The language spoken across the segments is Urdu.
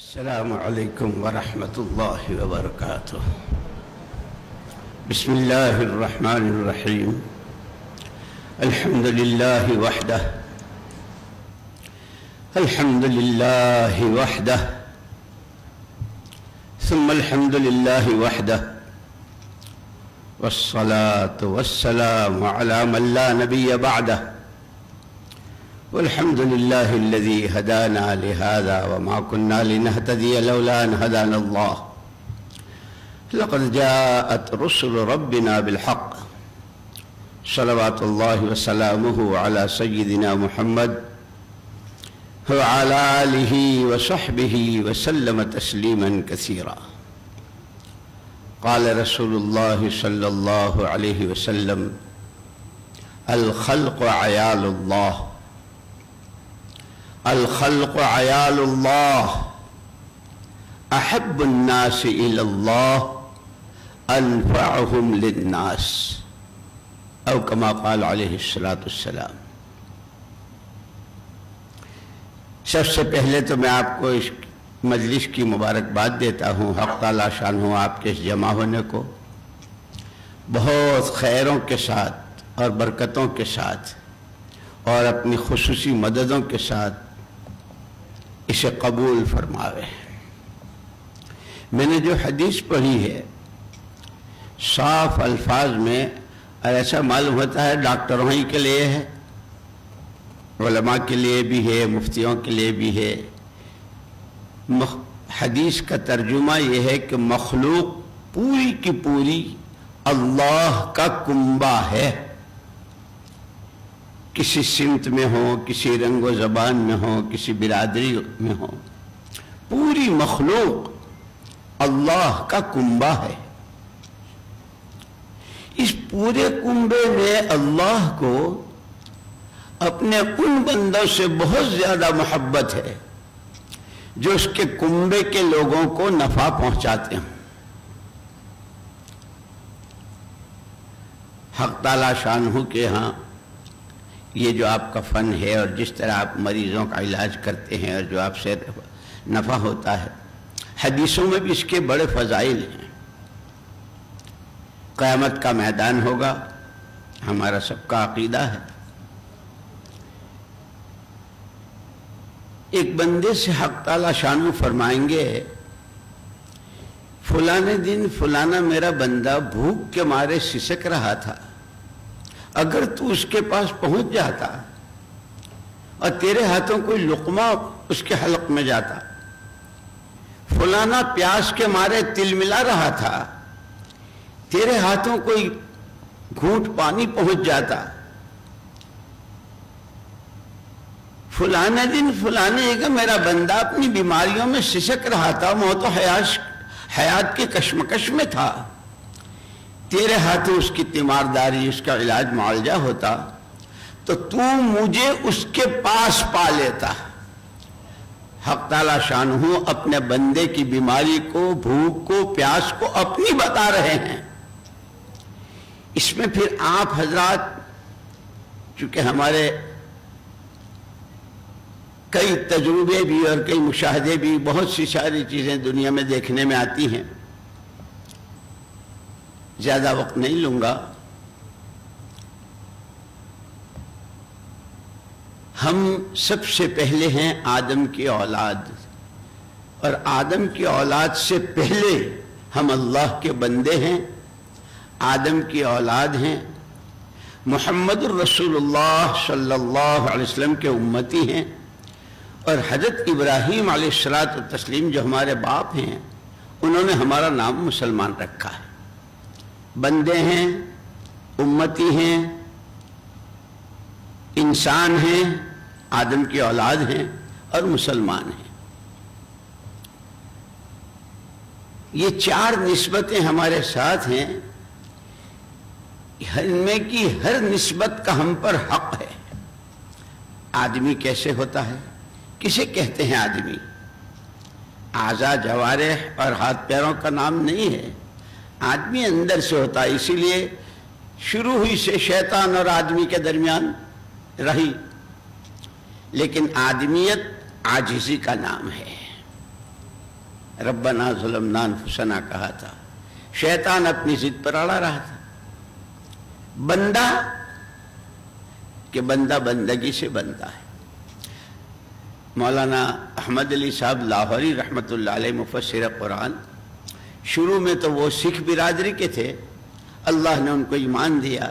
السلام علیکم ورحمۃ اللہ وبرکاتہ. بسم اللہ الرحمن الرحیم. الحمد للہ وحدہ، الحمد للہ وحدہ، ثم الحمد للہ وحدہ، والصلاة والسلام على من لا نبی بعدہ، والحمد لله الذي هدانا لهذا وما كنا لنهتدي لولا أن هدانا الله. لقد جاءت رسل ربنا بالحق، صلوات الله وسلامه على سيدنا محمد وعلى آله وصحبه وسلم تسليما كثيرا. قال رسول الله صلى الله عليه وسلم: الخلق عيال الله، الخلق عيال الله، أحب الناس إلى الله أنفعهم للناس، أو كما قال عليه الصلاة والسلام. سب سے پہلے تو میں آپ کو اس مجلس کی مبارکباد دیتا ہوں. حق تعالیٰ شان ہو آپ کے اس جمع ہونے کو بہت خیروں کے ساتھ اور برکتوں کے ساتھ اور اپنی خصوصی مددوں کے ساتھ اسے قبول فرماوے. میں نے جو حدیث پڑھی ہے صاف الفاظ میں، اور ایسا معلوم ہوتا ہے ڈاکٹروں ہی کے لیے ہے، علماء کے لیے بھی ہے، مفتیوں کے لیے بھی ہے. حدیث کا ترجمہ یہ ہے کہ مخلوق پوری کی پوری اللہ کا کنبہ ہے، کسی سمت میں ہوں، کسی رنگ و زبان میں ہوں، کسی برادری میں ہوں، پوری مخلوق اللہ کا کنبہ ہے. اس پورے کنبے میں اللہ کو اپنے ان بندوں سے بہت زیادہ محبت ہے جو اس کے کنبے کے لوگوں کو نفع پہنچاتے ہیں. حق تعالیٰ شانہ کے ہاں یہ جو آپ کا فن ہے اور جس طرح آپ مریضوں کا علاج کرتے ہیں اور جو آپ سے نفع ہوتا ہے، حدیثوں میں بھی اس کے بڑے فضائل ہیں. قیامت کا میدان ہوگا، ہمارا سب کا عقیدہ ہے. ایک بندے سے حق تعالیٰ شانو فرمائیں گے: فلانے دن فلانا میرا بندہ بھوک کے مارے سسک رہا تھا، اگر تو اس کے پاس پہنچ جاتا اور تیرے ہاتھوں کوئی لقمہ اس کے حلق میں جاتا. فلانا پیاس کے مارے تل ملا رہا تھا، تیرے ہاتھوں کوئی گھونٹ پانی پہنچ جاتا. فلانے دن فلانے کا میرا بندہ اپنی بیماریوں میں سسک رہا تھا، موت و حیات کے کشمکش میں تھا، تیرے ہاتھوں اس کی تیمارداری، اس کا علاج معالجہ ہوتا تو تو مجھے اس کے پاس پا لیتا. حق تعالیٰ شانہ اپنے بندے کی بیماری کو، بھوک کو، پیاس کو اپنی بتا رہے ہیں. اس میں پھر آپ حضرات، چونکہ ہمارے کئی تجربے بھی اور کئی مشاہدے بھی، بہت سی ساری چیزیں دنیا میں دیکھنے میں آتی ہیں، زیادہ وقت نہیں لوں گا. ہم سب سے پہلے ہیں آدم کی اولاد، اور آدم کی اولاد سے پہلے ہم اللہ کے بندے ہیں، آدم کی اولاد ہیں، محمد الرسول اللہ صلی اللہ علیہ وسلم کے امتی ہیں. اور حضرت ابراہیم علیہ الصلاۃ والتسلیم جو ہمارے باپ ہیں، انہوں نے ہمارا نام مسلمان رکھا ہے. بندے ہیں، امتی ہیں، انسان ہیں، آدم کی اولاد ہیں اور مسلمان ہیں. یہ چار نسبتیں ہمارے ساتھ ہیں، ان میں کی ہر نسبت کا ہم پر حق ہے. آدمی کیسے ہوتا ہے، کسے کہتے ہیں آدمی؟ اعضاء، جوارح اور ہاتھ پیروں کا نام نہیں ہے، آدمی اندر سے ہوتا ہے. اسی لیے شروع ہی سے شیطان اور آدمی کے درمیان رہی، لیکن آدمیت عاجزی کا نام ہے. ربنا ظلمنا انفسنا کہا تھا، شیطان اپنی ضد پر اڑا رہا تھا، بندہ کہ بندہ بندگی سے بنتا ہے۔ مولانا احمد علی صاحب لاہوری رحمت اللہ علیہ مفسر قرآن، شروع میں تو وہ سکھ برادری کے تھے، اللہ نے ان کو ایمان دیا،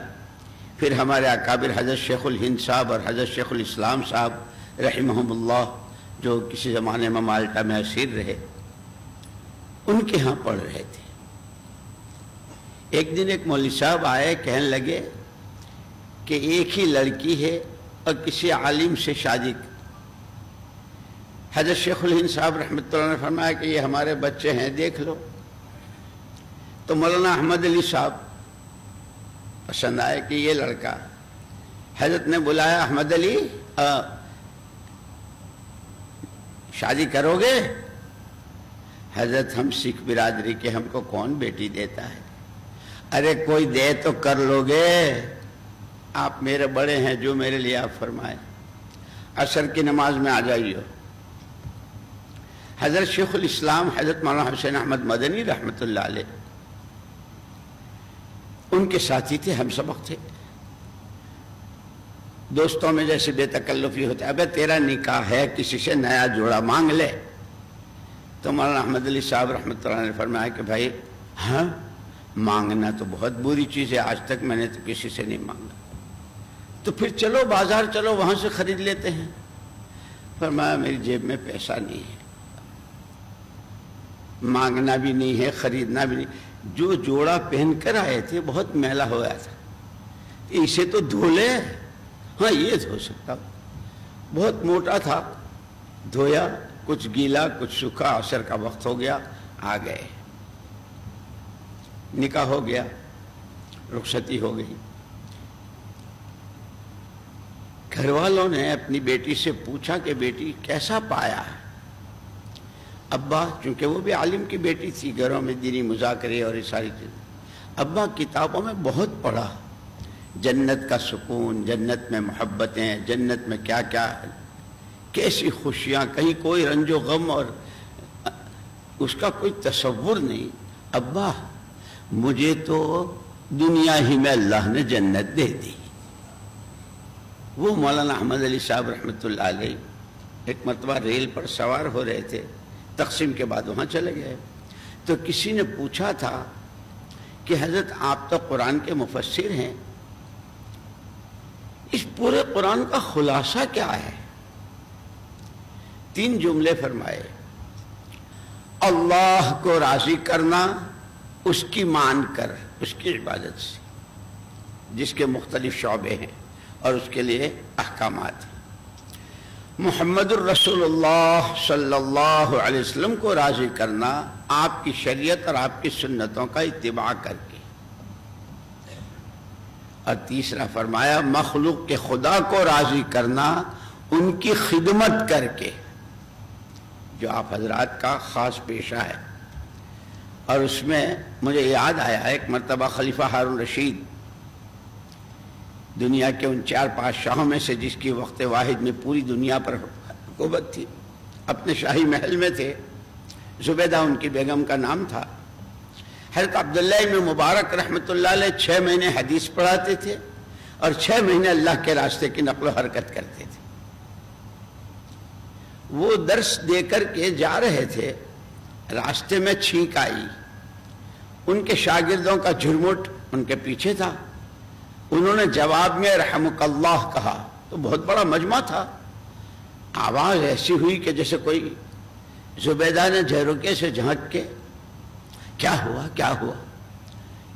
پھر ہمارے اکابر حضرت شیخ الہند صاحب اور حضرت شیخ الاسلام صاحب رحمہم اللہ جو کسی زمانے میں مالٹا میں اسیر رہے، ان کے ہاں پڑھ رہے تھے۔ ایک دن ایک مولوی صاحب آئے، کہنے لگے کہ ایک ہی لڑکی ہے اور کسی عالم سے شادی۔ حضرت شیخ الہند صاحب رحمۃ اللہ نے فرمایا کہ یہ ہمارے بچے ہیں، دیکھ لو۔ تو مولانا احمد علی صاحب پسند آئے کہ یہ لڑکا، حضرت نے بلایا، احمد علی شادی کرو گے؟ حضرت ہم سکھ برادری کے، ہم کو کون بیٹی دیتا ہے؟ ارے کوئی دے تو کر لو گے، آپ میرے بڑے ہیں، جو میرے لیے آپ فرمائے، عصر کی نماز میں آ جائیے۔ حضرت شیخ الاسلام حضرت مولانا حسین احمد مدنی رحمت اللہ علیہ ان کے ساتھی تھے، ہم سبق تھے، دوستوں میں جیسے بے تکلفی ہوتا ہے، ابے تیرا نکاح ہے، کسی سے نیا جوڑا مانگ لے۔ تو مولانا احمد علی صاحب رحمۃ اللہ نے فرمایا کہ بھائی ہاں، مانگنا تو بہت بری چیز ہے، آج تک میں نے تو کسی سے نہیں مانگا، تو پھر چلو بازار چلو، وہاں سے خرید لیتے ہیں۔ فرمایا میری جیب میں پیسہ نہیں ہے، مانگنا بھی نہیں ہے، خریدنا بھی نہیں، جو جوڑا پہن کر آئے تھے بہت میلا ہو گیا تھا، اسے تو دھو لے، ہاں یہ دھو سکتا، بہت موٹا تھا، دھویا، کچھ گیلا کچھ سوکھا، عصر کا وقت ہو گیا، آ گئے، نکاح ہو گیا، رخصتی ہو گئی۔ گھر والوں نے اپنی بیٹی سے پوچھا کہ بیٹی کیسا پایا؟ ابا، چونکہ وہ بھی عالم کی بیٹی تھی، گھروں میں دینی مذاکرے اور یہ ساری چیزیں، ابا کتابوں میں بہت پڑھا، جنت کا سکون، جنت میں محبتیں، جنت میں کیا کیا، کیسی خوشیاں، کہیں کوئی رنج و غم اور اس کا کوئی تصور نہیں۔ ابا مجھے تو دنیا ہی میں اللہ نے جنت دے دی۔ وہ مولانا احمد علی صاحب رحمۃ اللہ علیہ ایک مرتبہ ریل پر سوار ہو رہے تھے، تقسیم کے بعد وہاں چلے گئے، تو کسی نے پوچھا تھا کہ حضرت آپ تو قرآن کے مفسر ہیں، اس پورے قرآن کا خلاصہ کیا ہے؟ تین جملے فرمائے، اللہ کو راضی کرنا اس کی مان کر، اس کی عبادت سے، جس کے مختلف شعبے ہیں اور اس کے لیے احکامات ہیں، محمد الرسول اللہ صلی اللہ علیہ وسلم کو راضی کرنا آپ کی شریعت اور آپ کی سنتوں کا اتباع کر کے، اور تیسرا فرمایا مخلوق کے خدا کو راضی کرنا ان کی خدمت کر کے، جو آپ حضرات کا خاص پیشہ ہے۔ اور اس میں مجھے یاد آیا، ایک مرتبہ خلیفہ ہارون رشید، دنیا کے ان 4-5 شاہوں میں سے جس کی وقت واحد میں پوری دنیا پر حکومت تھی، اپنے شاہی محل میں تھے، زبیدہ ان کی بیگم کا نام تھا۔ حضرت عبداللہ ابن مبارک رحمۃ اللہ علیہ 6 مہینے حدیث پڑھاتے تھے اور 6 مہینے اللہ کے راستے کی نقل و حرکت کرتے تھے۔ وہ درس دے کر کے جا رہے تھے، راستے میں چھینک آئی، ان کے شاگردوں کا جھرمٹ ان کے پیچھے تھا، انہوں نے جواب میں رحمک اللہ کہا، تو بہت بڑا مجمع تھا، آواز ایسی ہوئی کہ جیسے کوئی زبیدہ نے جھروکے سے جھانک کے کیا ہوا کیا ہوا،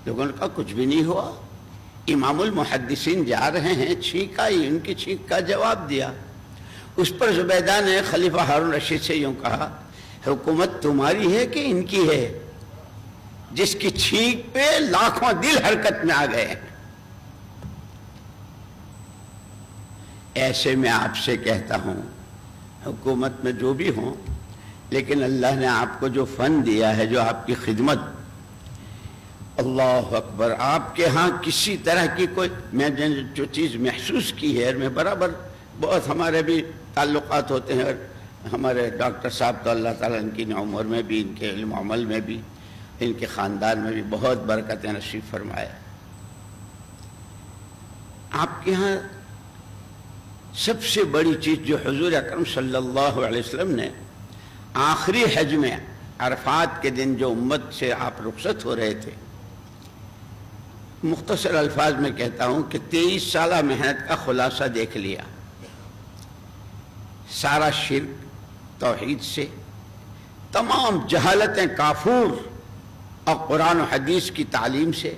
لوگوں نے کہا کچھ بھی نہیں ہوا، امام المحدثین جا رہے ہیں، چھینک آئی، ان کی چھینک کا جواب دیا۔ اس پر زبیدہ نے خلیفہ ہارون رشید سے یوں کہا، حکومت تمہاری ہے کہ ان کی ہے، جس کی چھینک پہ لاکھوں دل حرکت میں آ گئے ہیں؟ ایسے میں آپ سے کہتا ہوں، حکومت میں جو بھی ہوں، لیکن اللہ نے آپ کو جو فن دیا ہے، جو آپ کی خدمت، اللہ اکبر، آپ کے ہاں کسی طرح کی کوئی، میں جو چیز محسوس کی ہے، میں برابر بہت ہمارے بھی تعلقات ہوتے ہیں اور ہمارے ڈاکٹر صاحب تو اللہ تعالیٰ ان کی عمر میں بھی، ان کے علم عمل میں بھی، ان کے خاندان میں بھی بہت برکتیں نصیب فرمائے۔ آپ کے یہاں سب سے بڑی چیز جو حضور اکرم صلی اللہ علیہ وسلم نے آخری حج میں عرفات کے دن جو امت سے آپ رخصت ہو رہے تھے، مختصر الفاظ میں کہتا ہوں کہ 23 سالہ محنت کا خلاصہ دیکھ لیا، سارا شرک توحید سے، تمام جہالتیں کافور اور قرآن و حدیث کی تعلیم سے،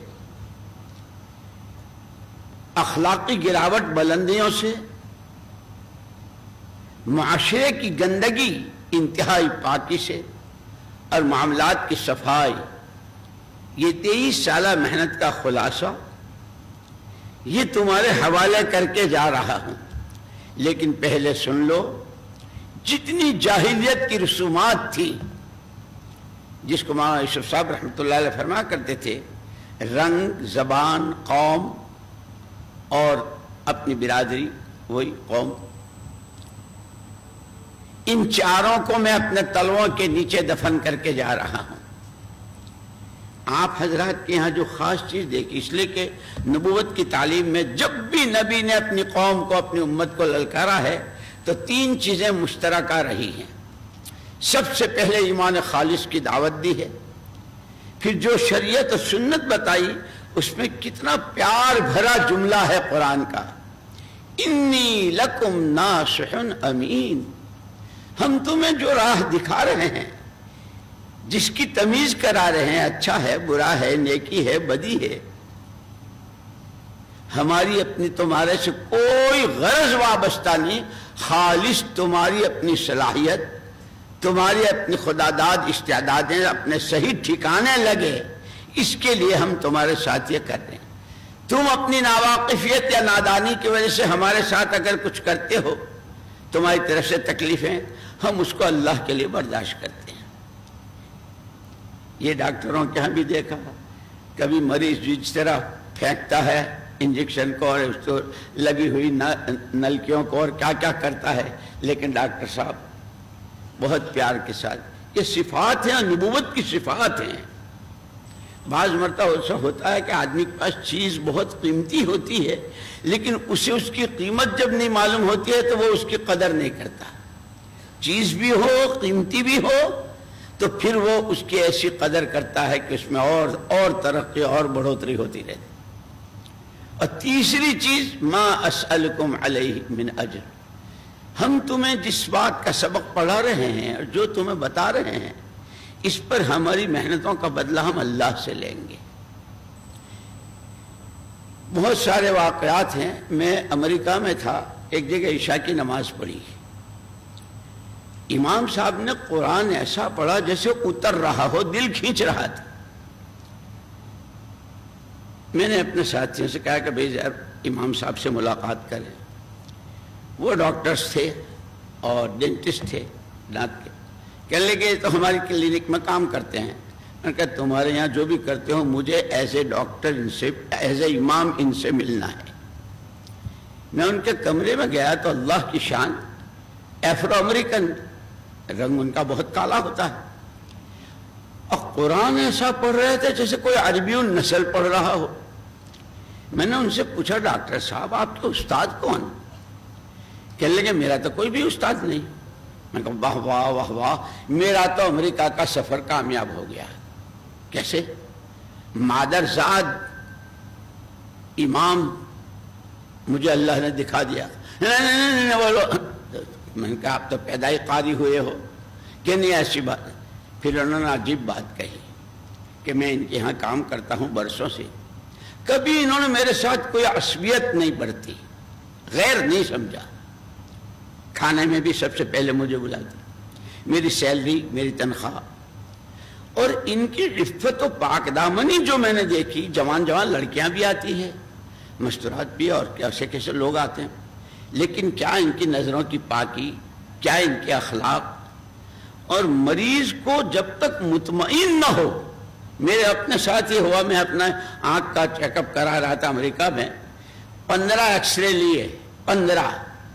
اخلاقی گراوٹ بلندیوں سے، معاشرے کی گندگی انتہائی پاکی سے، اور معاملات کی صفائی۔ یہ 23 سالہ محنت کا خلاصہ یہ تمہارے حوالے کر کے جا رہا ہوں، لیکن پہلے سن لو جتنی جاہلیت کی رسومات تھی، جس کو مولانا یوسف صاحب رحمۃ اللہ علیہ فرما کرتے تھے، رنگ، زبان، قوم اور اپنی برادری، وہی قوم، ان چاروں کو میں اپنے تلووں کے نیچے دفن کر کے جا رہا ہوں۔ آپ حضرات کے یہاں جو خاص چیز دیکھی، اس لیے کہ نبوت کی تعلیم میں جب بھی نبی نے اپنی قوم کو، اپنی امت کو للکارا ہے تو 3 چیزیں مشترکہ رہی ہیں۔ سب سے پہلے ایمان خالص کی دعوت دی ہے، پھر جو شریعت و سنت بتائی اس میں کتنا پیار بھرا جملہ ہے قرآن کا، انی لکم ناصح امین، ہم تمہیں جو راہ دکھا رہے ہیں، جس کی تمیز کرا رہے ہیں، اچھا ہے، برا ہے، نیکی ہے، بدی ہے، ہماری اپنی تمہارے سے کوئی غرض وابستہ نہیں، خالص تمہاری اپنی صلاحیت، تمہاری اپنی خداداد استعدادیں اپنے صحیح ٹھکانے لگے، اس کے لیے ہم تمہارے ساتھ یہ کر رہے ہیں۔ تم اپنی ناواقفیت یا نادانی کی وجہ سے ہمارے ساتھ اگر کچھ کرتے ہو، تمہاری طرف سے تکلیفیں، ہم اس کو اللہ کے لیے برداشت کرتے ہیں۔ یہ ڈاکٹروں کے ہاں بھی دیکھا، کبھی مریض جس طرح پھینکتا ہے انجیکشن کو اور اس کو لگی ہوئی نلکیوں کو اور کیا کیا کرتا ہے، لیکن ڈاکٹر صاحب بہت پیار کے ساتھ۔ یہ صفات ہیں، نبوت کی صفات ہیں۔ بعض مرتبہ ایسا ہوتا ہے کہ آدمی کے پاس چیز بہت قیمتی ہوتی ہے، لیکن اسے اس کی قیمت جب نہیں معلوم ہوتی ہے تو وہ اس کی قدر نہیں کرتا۔ چیز بھی ہو، قیمتی بھی ہو، تو پھر وہ اس کی ایسی قدر کرتا ہے کہ اس میں اور ترقی اور بڑھوتری ہوتی رہتی۔ اور تیسری چیز، ما اسألکم علیہ من اجر، ہم تمہیں جس بات کا سبق پڑھا رہے ہیں اور جو تمہیں بتا رہے ہیں، اس پر ہماری محنتوں کا بدلہ ہم اللہ سے لیں گے۔ بہت سارے واقعات ہیں۔ میں امریکہ میں تھا، ایک جگہ عشاء کی نماز پڑھی، امام صاحب نے قرآن ایسا پڑھا جیسے اتر رہا ہو، دل کھینچ رہا تھا۔ میں نے اپنے ساتھیوں سے کہا کہ بھائی ذرا امام صاحب سے ملاقات کریں۔ وہ ڈاکٹرز تھے اور ڈینٹسٹ تھے، دانت کے، کہنے لگے تو ہماری کلینک میں کام کرتے ہیں۔ میں نے کہا تمہارے یہاں جو بھی کرتے ہو، مجھے ایز اے ڈاکٹر ان سے، ایز اے امام ان سے ملنا ہے۔ میں ان کے کمرے میں گیا تو اللہ کی شان، ایفرو امریکن، رنگ ان کا بہت کالا ہوتا ہے، اور قرآن ایسا پڑھ رہے تھے جیسے کوئی عربی النسل پڑھ رہا ہو۔ میں نے ان سے پوچھا ڈاکٹر صاحب آپ کے استاد کون؟ کہنے لگے میرا تو کوئی بھی استاد نہیں۔ میں نے کہا واہ واہ واہ واہ، میرا تو امریکہ کا سفر کامیاب ہو گیا۔ کیسے؟ مادرزاد امام مجھے اللہ نے دکھا دیا۔ میں نے کہا آپ تو پیدائی قاری ہوئے ہو کہ نہیں؟ ایسی بات۔ پھر انہوں نے عجیب بات کہی کہ میں ان کے ہاں کام کرتا ہوں برسوں سے، کبھی انہوں نے میرے ساتھ کوئی عصبیت نہیں برتی، غیر نہیں سمجھا، کھانے میں بھی سب سے پہلے مجھے بلاتی، میری سیلری، میری تنخواہ۔ اور ان کی عفت و پاک دامنی جو میں نے دیکھی، جوان جوان لڑکیاں بھی آتی ہیں، مستورات بھی، اور کیسے کیسے لوگ آتے ہیں، لیکن کیا ان کی نظروں کی پاکی، کیا ان کے اخلاق۔ اور مریض کو جب تک مطمئن نہ ہو، میرے اپنے ساتھ یہ ہوا، میں اپنا آنکھ کا چیک اپ کرا رہا تھا امریکہ میں، 15 ایکس رے لیے، 15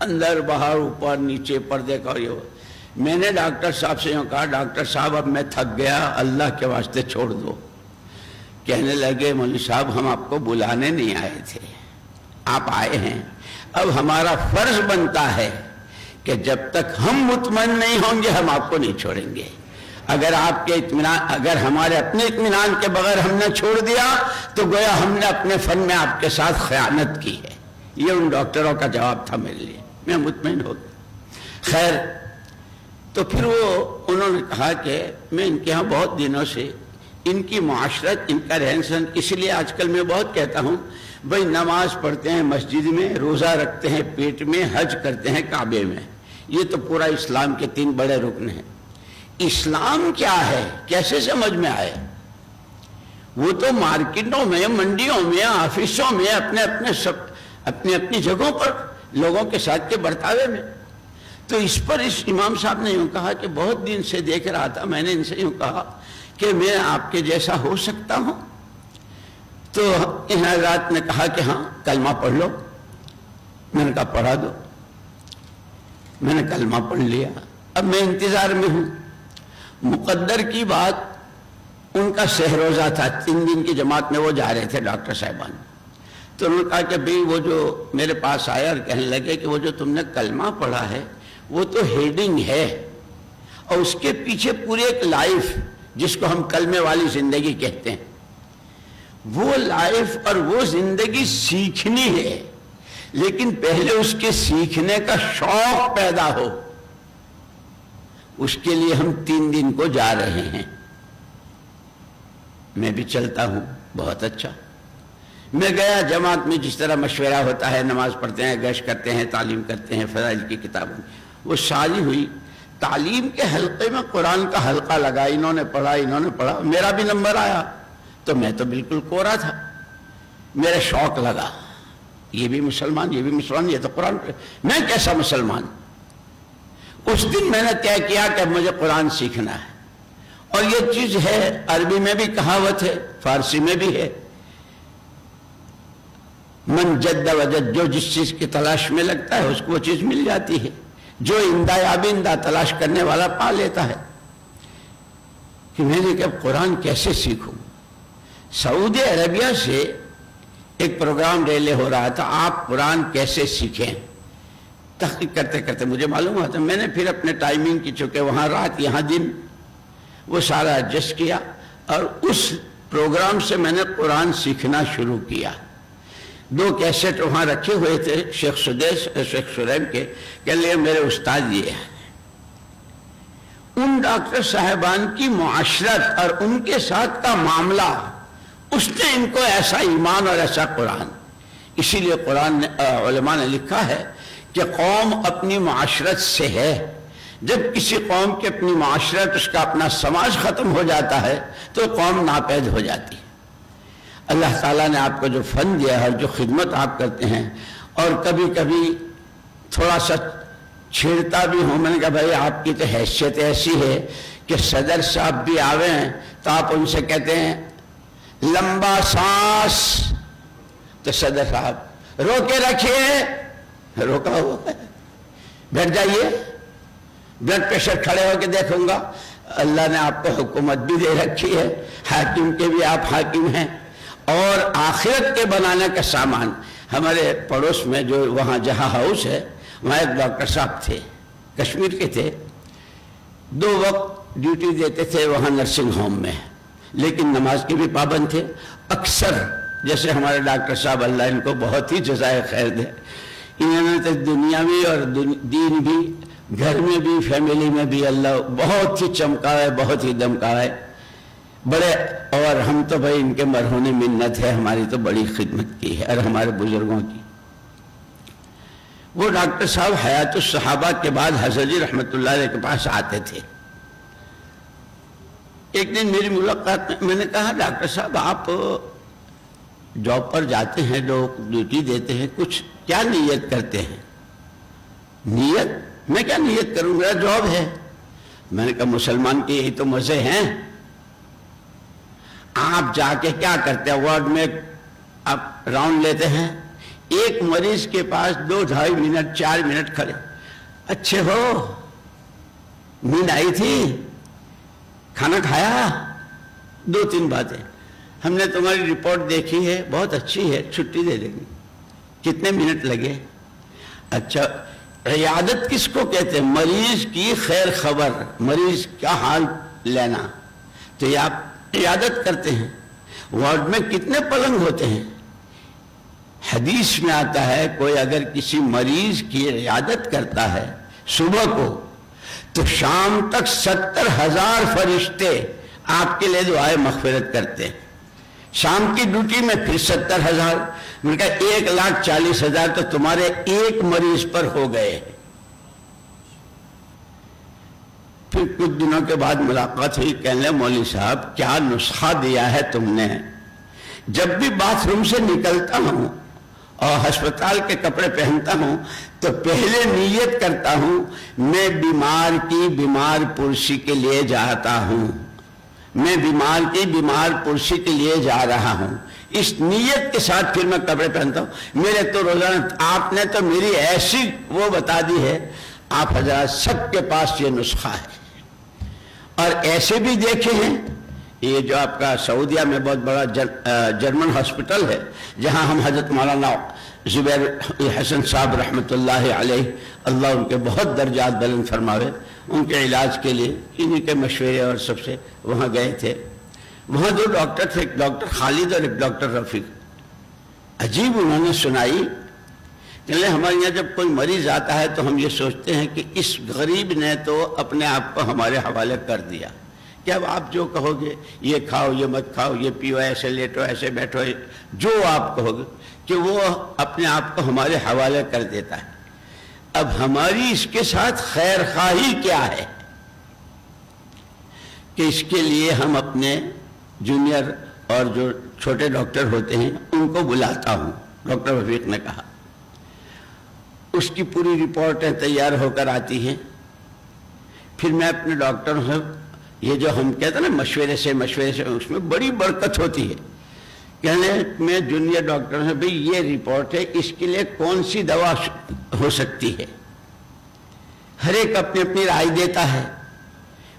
اندر باہر اوپر نیچے پردے کا، میں نے ڈاکٹر صاحب سے یوں کہا ڈاکٹر صاحب اب میں تھک گیا اللہ کے واسطے چھوڑ دو. کہنے لگے مولوی صاحب ہم آپ کو بلانے نہیں آئے تھے, آپ آئے ہیں. اب ہمارا فرض بنتا ہے کہ جب تک ہم مطمئن نہیں ہوں گے ہم آپ کو نہیں چھوڑیں گے. اگر آپ کے اطمینان, اگر ہمارے اپنے اطمینان کے بغیر ہم نے چھوڑ دیا تو گویا ہم نے اپنے فن میں آپ کے ساتھ خیانت کی ہے. یہ ان ڈاکٹروں کا جواب تھا میرے لیے, میں مطمئن ہو گیا. خیر تو پھر وہ انہوں نے کہا کہ میں ان کے ہاں بہت دنوں سے, ان کی معاشرت, ان کا رہن سہن, اسی لیے آج کل میں بہت کہتا ہوں بھئی نماز پڑھتے ہیں مسجد میں, روزہ رکھتے ہیں پیٹ میں, حج کرتے ہیں کعبے میں, یہ تو پورا اسلام کے 3 بڑے رکن ہیں. اسلام کیا ہے کیسے سمجھ میں آئے؟ وہ تو مارکیٹوں میں, منڈیوں میں, آفسوں میں, اپنے اپنی جگہوں پر لوگوں کے ساتھ کے برتاوے میں. تو اس پر اس امام صاحب نے یوں کہا کہ بہت دن سے دیکھ رہا تھا, میں نے ان سے یوں کہا کہ میں آپ کے جیسا ہو سکتا ہوں؟ تو ان حضرات نے کہا کہ ہاں کلمہ پڑھ لو. میں نے کہا پڑھا دو. میں نے کلمہ پڑھ لیا. اب میں انتظار میں ہوں. مقدر کی بات ان کا سہروزہ تھا, 3 دن کی جماعت میں وہ جا رہے تھے ڈاکٹر صاحبان. تو انہوں نے کہا کہ بھئی وہ جو میرے پاس آیا اور کہنے لگے کہ وہ جو تم نے کلمہ پڑھا ہے وہ تو ہیڈنگ ہے اور اس کے پیچھے پوری ایک لائف جس کو ہم کلمے والی زندگی کہتے ہیں, وہ لائف اور وہ زندگی سیکھنی ہے, لیکن پہلے اس کے سیکھنے کا شوق پیدا ہو. اس کے لیے ہم 3 دن کو جا رہے ہیں. میں بھی چلتا ہوں, بہت اچھا. میں گیا جماعت میں, جس طرح مشورہ ہوتا ہے, نماز پڑھتے ہیں, گشت کرتے ہیں, تعلیم کرتے ہیں فضائل کی کتابوں میں. وہ شادی ہوئی, تعلیم کے حلقے میں قرآن کا حلقہ لگا, انہوں نے پڑھا, میرا بھی نمبر آیا. تو میں تو بالکل کورا تھا, میرا شوق لگا یہ بھی مسلمان, یہ تو قرآن, میں کیسا مسلمان. اس دن میں نے طے کیا کہ مجھے قرآن سیکھنا ہے. اور یہ چیز ہے, عربی میں بھی کہاوت ہے, فارسی میں بھی ہے, من جد وجد, جو جس چیز کی تلاش میں لگتا ہے اس کو وہ چیز مل جاتی ہے, جو اندہ یابندہ, تلاش کرنے والا پا لیتا ہے. کہ میں نے کہ اب قرآن کیسے سیکھوں. سعودی عربیہ سے ایک پروگرام ریلے ہو رہا تھا, آپ قرآن کیسے سیکھیں. تحقیق کرتے کرتے مجھے معلوم ہوا تھا. میں نے پھر اپنے ٹائمنگ کی, چونکہ وہاں رات یہاں دن, وہ سارا ایڈجسٹ کیا اور اس پروگرام سے میں نے قرآن سیکھنا شروع کیا. 2 کیسٹ وہاں رکھے ہوئے تھے شیخ سدیس اور شیخ سریم کے, کہ لئے میرے استاد یہ ہیں. ان ڈاکٹر صاحبان کی معاشرت اور ان کے ساتھ کا معاملہ, اس نے ان کو ایسا ایمان اور ایسا قرآن, اسی لیے قرآن علماء نے لکھا ہے کہ قوم اپنی معاشرت سے ہے. جب کسی قوم کے اپنی معاشرت, اس کا اپنا سماج ختم ہو جاتا ہے تو قوم ناپید ہو جاتی ہے. اللہ تعالیٰ نے آپ کو جو فن دیا ہے, جو خدمت آپ کرتے ہیں, اور کبھی کبھی تھوڑا سا چھیڑتا بھی ہوں. میں نے کہا بھائی آپ کی تو حیثیت ایسی ہے کہ صدر صاحب بھی آوے ہیں تو آپ ان سے کہتے ہیں لمبا سانس, تو صدر صاحب روکے رکھیے, روکا ہوا, بیٹھ جائیے, بلڈ پریشر کھڑے ہو کے دیکھوں گا. اللہ نے آپ کو حکومت بھی دے رکھی ہے, حاکم کے بھی آپ حاکم ہیں, اور آخرت کے بنانے کا سامان. ہمارے پڑوس میں جو وہاں جہاں ہاؤس ہے, وہاں ایک ڈاکٹر صاحب تھے, کشمیر کے تھے, 2 وقت ڈیوٹی دیتے تھے وہاں نرسنگ ہوم میں, لیکن نماز کے بھی پابند تھے. اکثر جیسے ہمارے ڈاکٹر صاحب, اللہ ان کو بہت ہی جزائے خیر دے, انہوں نے تو دنیا بھی اور دین بھی, گھر میں بھی, فیملی میں بھی اللہ بہت ہی چمکا ہے, بہت ہی دمکا ہے, بڑے. اور ہم تو بھائی ان کے مرہون منت ہے, ہماری تو بڑی خدمت کی ہے اور ہمارے بزرگوں کی. وہ ڈاکٹر صاحب حیات الصحابہ کے بعد حضرت جی رحمت اللہ علیہ کے پاس آتے تھے. ایک دن میری ملاقات میں, میں نے کہا ڈاکٹر صاحب آپ جاب پر جاتے ہیں, لوگ ڈیوٹی دیتے ہیں, کچھ کیا نیت کرتے ہیں؟ نیت, میں کیا نیت کروں, میرا جاب ہے. میں نے کہا مسلمان کے یہی تو مزے ہیں. آپ جا کے کیا کرتے ہیں, وارڈ میں آپ راؤنڈ لیتے ہیں, ایک مریض کے پاس 2-2.5 منٹ 4 منٹ کھڑے, اچھے ہو, نیند آئی تھی؟ کھانا کھایا؟ 2-3 باتیں. ہم نے تمہاری رپورٹ دیکھی ہے، بہت اچھی ہے، چھٹی دے دیں گے. کتنے منٹ لگے؟ اچھا، عیادت کس کو کہتے ہیں؟ مریض کی خیر خبر، مریض کا حال لینا. تو یہ آپ عیادت کرتے ہیں. وارڈ میں کتنے پلنگ ہوتے ہیں؟ حدیث میں آتا ہے کوئی اگر کسی مریض کی عیادت کرتا ہے صبح کو تو شام تک 70,000 فرشتے آپ کے لئے دعائے مغفرت کرتے ہیں. شام کی ڈیوٹی میں پھر 70,000. میں نے کہا 140,000 تو تمہارے ایک مریض پر ہو گئے. پھر کچھ دنوں کے بعد ملاقات ہوئی، کہنے لگے مولوی صاحب کیا نسخہ دیا ہے تم نے، جب بھی باتھ روم سے نکلتا ہوں اور ہسپتال کے کپڑے پہنتا ہوں تو پہلے نیت کرتا ہوں میں بیمار کی بیمار پرسی کے لیے جاتا ہوں، میں بیمار کی بیمار پرسی کے لیے جا رہا ہوں، اس نیت کے ساتھ پھر میں کپڑے پہنتا ہوں. میرے تو روزانہ، آپ نے تو میری ایسی وہ بتا دی ہے، آپ حضرات سب کے پاس یہ نسخہ ہے. اور ایسے بھی دیکھے ہیں، یہ جو آپ کا سعودیہ میں بہت بڑا جرمن ہسپٹل ہے جہاں ہم حضرت مولانا زبیر حسن صاحب رحمت اللہ علیہ، اللہ ان کے بہت درجات بلند فرماوے، ان کے علاج کے لیے انہی کے مشورے اور سب سے وہاں گئے تھے. وہاں 2 ڈاکٹر تھے، ایک ڈاکٹر خالد اور ایک ڈاکٹر رفیق. عجیب انہوں نے سنائی کہ ہمارے یہاں جب کوئی مریض آتا ہے تو ہم یہ سوچتے ہیں کہ اس غریب نے تو اپنے آپ کو ہمارے حوالے کر دیا کہ اب آپ جو کہو گے، یہ کھاؤ، یہ مت کھاؤ، یہ پیو، ایسے لیٹو، ایسے بیٹھو، جو آپ کہو گے، کہ وہ اپنے آپ کو ہمارے حوالے کر دیتا ہے. اب ہماری اس کے ساتھ خیر خواہی کیا ہے کہ اس کے لیے ہم اپنے جونیئر اور جو چھوٹے ڈاکٹر ہوتے ہیں ان کو بلاتا ہوں. ڈاکٹر وفیق نے کہا اس کی پوری رپورٹیں تیار ہو کر آتی ہیں. پھر میں اپنے ڈاکٹر ہوں، یہ جو ہم کہتے ہیں نا مشورے سے اس میں بڑی برکت ہوتی ہے، کہنے میں جونیئر ڈاکٹر ہوں، بھئی یہ رپورٹ ہے، اس کے لیے کون سی دوا ہو سکتی ہے. ہر ایک اپنی اپنی رائے دیتا ہے.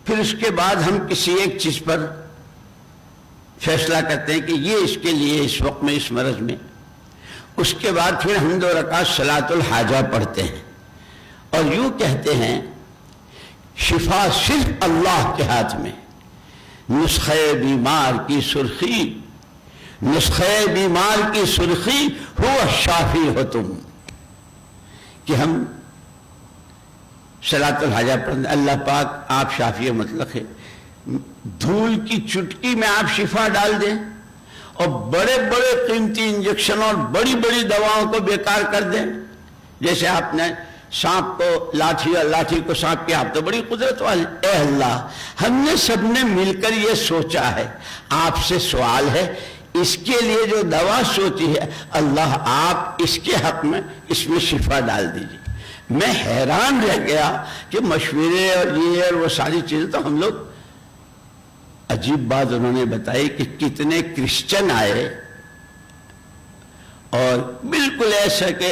پھر اس کے بعد ہم کسی ایک چیز پر فیصلہ کرتے ہیں کہ یہ اس کے لیے اس وقت میں اس مرض میں. اس کے بعد پھر ہم 2 رکعت صلاۃ الحاجہ پڑھتے ہیں اور یوں کہتے ہیں شفا صرف اللہ کے ہاتھ میں. نسخہ بیمار کی سرخی، نسخہ بیمار کی سرخی ہو شافی ہو تم، کہ ہم صلاۃ الحاجہ پڑھتے ہیں اللہ پاک آپ شافی مطلق ہے، دھول کی چٹکی میں آپ شفا ڈال دیں اور بڑے بڑے قیمتی انجیکشن اور بڑی بڑی دواؤں کو بیکار کر دیں. جیسے آپ نے سانپ کو لاٹھی اور لاٹھی کو سانپ کی، آپ تو بڑی قدرت والے. اے اللہ، ہم نے سب نے مل کر یہ سوچا ہے، آپ سے سوال ہے اس کے لیے جو دوا سوچی ہے اللہ آپ اس کے حق میں اس میں شفا ڈال دیجئے. میں حیران رہ گیا کہ مشورے اور یہ اور وہ ساری چیزیں تو ہم لوگ. عجیب بات انہوں نے بتائی کہ کتنے کرسچن آئے اور بالکل ایسا کہ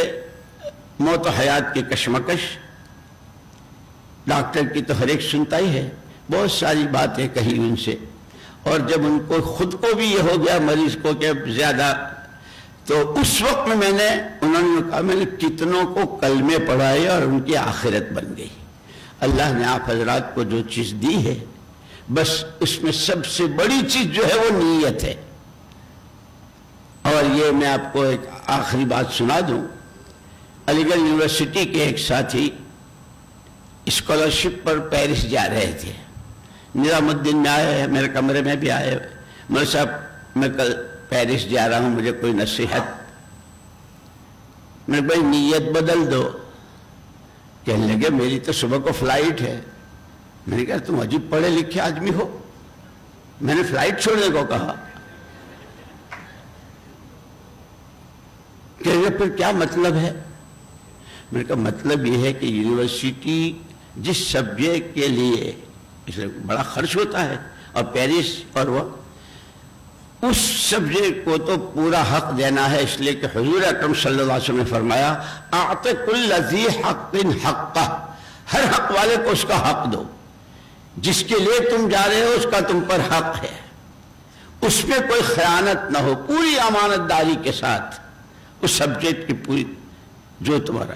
موت و حیات کی کشمکش. ڈاکٹر کی تو ہر ایک سنتا ہی ہے، بہت ساری باتیں کہیں ان سے. اور جب ان کو خود کو بھی یہ ہو گیا مریض کو کہ زیادہ، تو اس وقت میں انہوں نے کہا میں نے کتنوں کو کلمے پڑھائے اور ان کی آخرت بن گئی. اللہ نے آپ حضرات کو جو چیز دی ہے بس اس میں سب سے بڑی چیز جو ہے وہ نیت ہے. اور یہ میں آپ کو ایک آخری بات سنا دوں. علی گڑھ یونیورسٹی کے ایک ساتھی اسکالرشپ پر پیرس جا رہے تھے، نظام الدین میں آئے، میرے کمرے میں بھی آئے، مولوی صاحب میں کل پیرس جا رہا ہوں، مجھے کوئی نصیحت. میں بھائی نیت بدل دو. کہنے لگے میری تو صبح کو فلائٹ ہے. میں نے کہا تم عجیب پڑھے لکھے آدمی ہو، میں نے فلائٹ چھوڑنے کو کہا. کہنے لگے پھر کیا مطلب ہے؟ میرے کا مطلب یہ ہے کہ یونیورسٹی جس سبجیکٹ کے لیے اس لیے بڑا خرچ ہوتا ہے اور پیرس اور وہ اس سبجیکٹ کو تو پورا حق دینا ہے، اس لیے کہ حضور اکرم صلی اللہ علیہ وسلم نے فرمایا اعطِ کل ذی حق حقہ، ہر حق والے کو اس کا حق دو. جس کے لیے تم جا رہے ہو اس کا تم پر حق ہے، اس میں کوئی خیانت نہ ہو، پوری امانت داری کے ساتھ اس سبجیکٹ کی پوری جو تمہارا.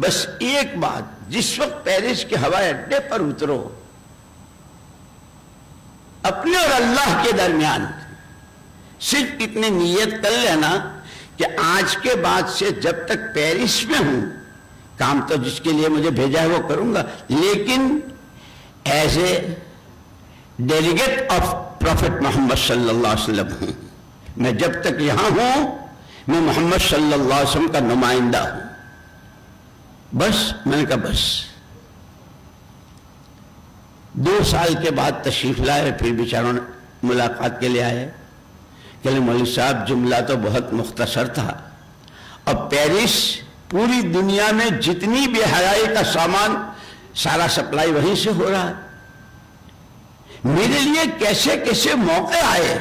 بس ایک بات، جس وقت پیرس کے ہوائی اڈے پر اترو اپنے اور اللہ کے درمیان صرف اتنی نیت کر لینا کہ آج کے بعد سے جب تک پیرس میں ہوں کام تو جس کے لیے مجھے بھیجا ہے وہ کروں گا، لیکن as a delegate of prophet محمد صلی اللہ علیہ وسلم ہوں. میں جب تک یہاں ہوں میں محمد صلی اللہ علیہ وسلم کا نمائندہ ہوں. بس میں نے کہا بس. 2 سال کے بعد تشریف لائے، پھر بیچاروں نے ملاقات کے لیے آئے کہ مولوی صاحب جملہ تو بہت مختصر تھا، اب پیرس پوری دنیا میں جتنی بے حیائی کا سامان سارا سپلائی وہیں سے ہو رہا ہے، میرے لیے کیسے کیسے موقع آئے،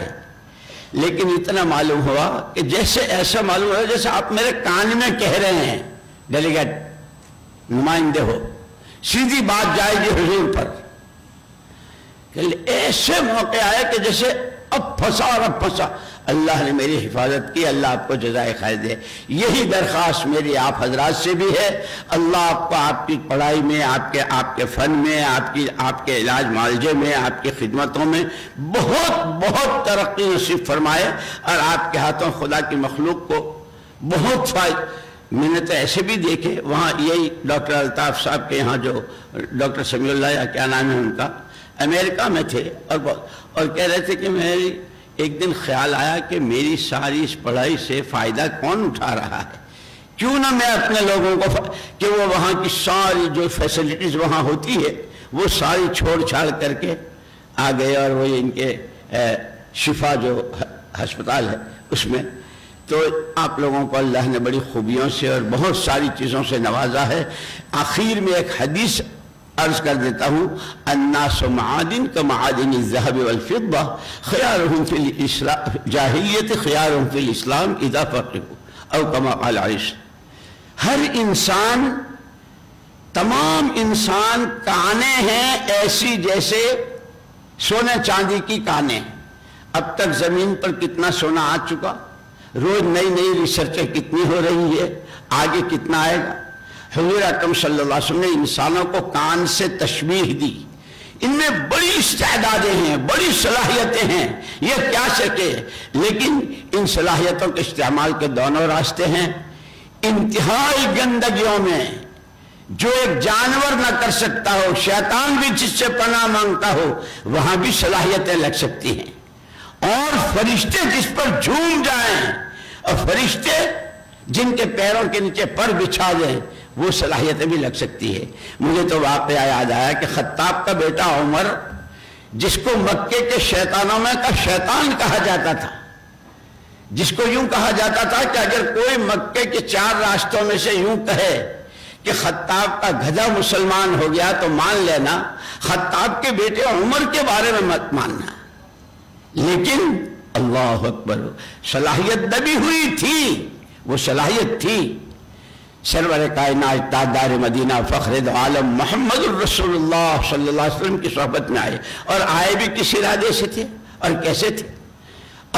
لیکن اتنا معلوم ہوا کہ جیسے ایسا معلوم ہوا جیسے آپ میرے کان میں کہہ رہے ہیں ڈیلیگیٹ نمائندے ہو، سیدھی بات جائے گی حضور پر. ایسے موقع آئے کہ جیسے اب پھنسا اور اب پھنسا. اللہ نے میری حفاظت کی، اللہ آپ کو جزائے خیر دے. یہی درخواست میری آپ حضرات سے بھی ہے. اللہ آپ کو آپ کی پڑھائی میں، آپ کے فن میں، آپ کے علاج معالجے میں، آپ کی خدمتوں میں بہت بہت ترقی نصیب فرمائے، اور آپ کے ہاتھوں خدا کی مخلوق کو بہت فائدہ. میں نے تو ایسے بھی دیکھے وہاں، یہی ڈاکٹر الطاف صاحب کے یہاں جو ڈاکٹر سمیع اللہ یا کیا نام ہے ان کا، امریکہ میں تھے اور کہہ رہے تھے کہ میں ایک دن خیال آیا کہ میری ساری اس پڑھائی سے فائدہ کون اٹھا رہا ہے، کیوں نہ میں اپنے لوگوں کو کہ وہ وہاں کی ساری جو فیسلٹیز وہاں ہوتی ہے وہ ساری چھوڑ چھاڑ کر کے آ گئے، اور وہ ان کے شفا جو ہسپتال ہے اس میں. تو آپ لوگوں کو اللہ نے بڑی خوبیوں سے اور بہت ساری چیزوں سے نوازا ہے. آخر میں ایک حدیث عرض کر دیتا ہوں، الناس معادن کمعادن الذهب والفضة خيارهم في الجاہلیت خيارهم في الاسلام اذا فقهوا او كما قال عائشہ. ہر انسان، تمام انسان کانے ہیں ایسی جیسے سونے چاندی کی کانے. اب تک زمین پر کتنا سونا آ چکا، روز نئی نئی ریسرچیں کتنی ہو رہی ہے، آگے کتنا آئے گا. حضور اکرم صلی اللہ علیہ وسلم نے انسانوں کو کان سے تشبیح دی، ان میں بڑی استعدادیں ہیں، بڑی صلاحیتیں ہیں، یہ کیا شک ہے، لیکن ان صلاحیتوں کے استعمال کے دونوں راستے ہیں. انتہائی گندگیوں میں جو ایک جانور نہ کر سکتا ہو، شیطان بھی جس سے پناہ مانگتا ہو، وہاں بھی صلاحیتیں لگ سکتی ہیں. اور فرشتے جس پر جھوم جائیں، اور فرشتے جن کے پیروں کے نیچے پر بچھا دیں، وہ صلاحیتیں بھی لگ سکتی ہے. مجھے تو واقعہ یاد آیا کہ خطاب کا بیٹا عمر، جس کو مکے کے شیطانوں میں کا شیطان کہا جاتا تھا، جس کو یوں کہا جاتا تھا کہ اگر کوئی مکے کے 4 راستوں میں سے یوں کہے کہ خطاب کا گدھا مسلمان ہو گیا تو مان لینا، خطاب کے بیٹے عمر کے بارے میں مت ماننا. لیکن اللہ اکبر، صلاحیت دبی ہوئی تھی، وہ صلاحیت تھی. سرور کائنات تاجدار مدینہ فخر دو عالم محمد الرسول اللہ صلی اللہ علیہ وسلم کی صحبت میں آئے، اور آئے بھی کس ارادے سے تھے اور کیسے تھے.